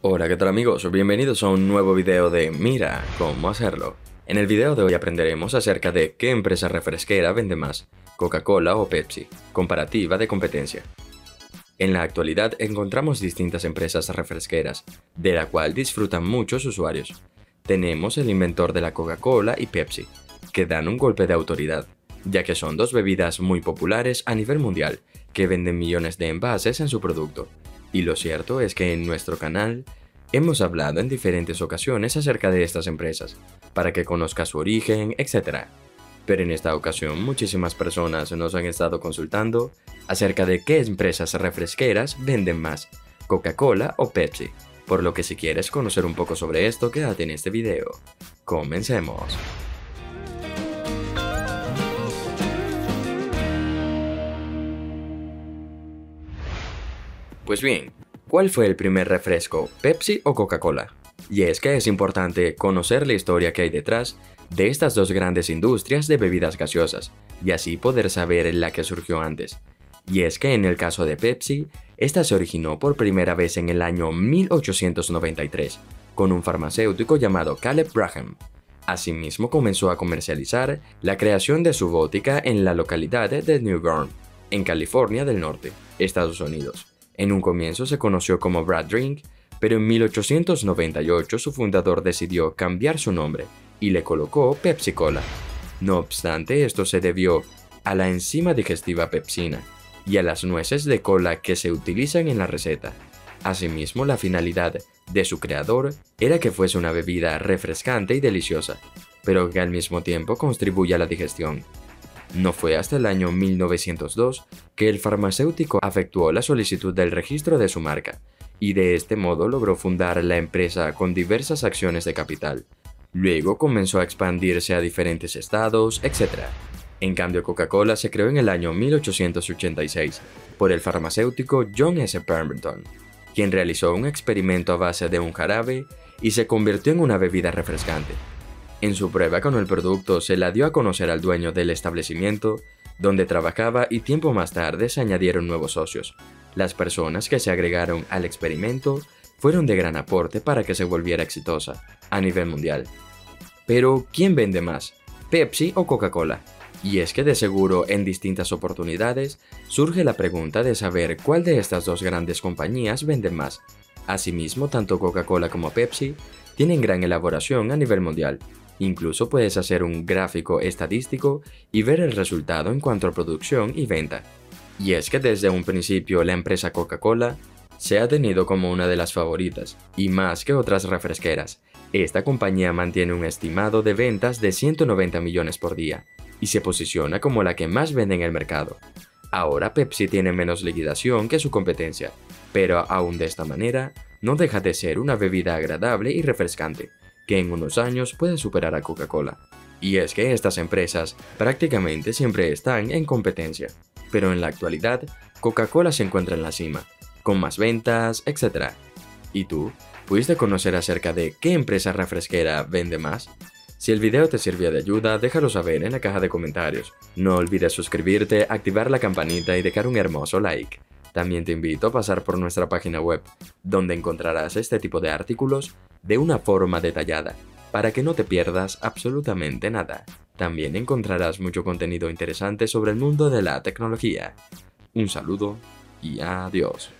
Hola, ¿qué tal amigos? Bienvenidos a un nuevo video de Mira cómo hacerlo. En el video de hoy aprenderemos acerca de qué empresa refresquera vende más, Coca-Cola o Pepsi, comparativa de competencia. En la actualidad encontramos distintas empresas refresqueras, de la cual disfrutan muchos usuarios. Tenemos el inventor de la Coca-Cola y Pepsi, que dan un golpe de autoridad, ya que son dos bebidas muy populares a nivel mundial, que venden millones de envases en su producto. Y lo cierto es que en nuestro canal hemos hablado en diferentes ocasiones acerca de estas empresas, para que conozca su origen, etc. Pero en esta ocasión muchísimas personas nos han estado consultando acerca de qué empresas refresqueras venden más, Coca-Cola o Pepsi, por lo que si quieres conocer un poco sobre esto, quédate en este video. ¡Comencemos! Pues bien, ¿cuál fue el primer refresco, Pepsi o Coca-Cola? Y es que es importante conocer la historia que hay detrás de estas dos grandes industrias de bebidas gaseosas, y así poder saber en la que surgió antes. Y es que en el caso de Pepsi, esta se originó por primera vez en el año 1893, con un farmacéutico llamado Caleb Braham. Asimismo comenzó a comercializar la creación de su botica en la localidad de New Bern, en California del Norte, Estados Unidos. En un comienzo se conoció como Brad Drink, pero en 1898 su fundador decidió cambiar su nombre y le colocó Pepsi Cola. No obstante, esto se debió a la enzima digestiva pepsina y a las nueces de cola que se utilizan en la receta. Asimismo, la finalidad de su creador era que fuese una bebida refrescante y deliciosa, pero que al mismo tiempo contribuya a la digestión. No fue hasta el año 1902 que el farmacéutico efectuó la solicitud del registro de su marca, y de este modo logró fundar la empresa con diversas acciones de capital. Luego comenzó a expandirse a diferentes estados, etc. En cambio, Coca-Cola se creó en el año 1886 por el farmacéutico John S. Pemberton, quien realizó un experimento a base de un jarabe y se convirtió en una bebida refrescante. En su prueba con el producto se la dio a conocer al dueño del establecimiento donde trabajaba, y tiempo más tarde se añadieron nuevos socios. Las personas que se agregaron al experimento fueron de gran aporte para que se volviera exitosa a nivel mundial. Pero, ¿quién vende más, Pepsi o Coca-Cola? Y es que de seguro en distintas oportunidades surge la pregunta de saber cuál de estas dos grandes compañías vende más. Asimismo, tanto Coca-Cola como Pepsi tienen gran elaboración a nivel mundial. Incluso puedes hacer un gráfico estadístico y ver el resultado en cuanto a producción y venta. Y es que desde un principio la empresa Coca-Cola se ha tenido como una de las favoritas, y más que otras refresqueras. Esta compañía mantiene un estimado de ventas de 190 millones por día y se posiciona como la que más vende en el mercado. Ahora Pepsi tiene menos liquidación que su competencia, pero aún de esta manera no deja de ser una bebida agradable y refrescante, que en unos años puede superar a Coca-Cola. Y es que estas empresas prácticamente siempre están en competencia, pero en la actualidad Coca-Cola se encuentra en la cima, con más ventas, etc. ¿Y tú? ¿Pudiste conocer acerca de qué empresa refresquera vende más? Si el video te sirvió de ayuda, déjalo saber en la caja de comentarios. No olvides suscribirte, activar la campanita y dejar un hermoso like. También te invito a pasar por nuestra página web, donde encontrarás este tipo de artículos de una forma detallada, para que no te pierdas absolutamente nada. También encontrarás mucho contenido interesante sobre el mundo de la tecnología. Un saludo y adiós.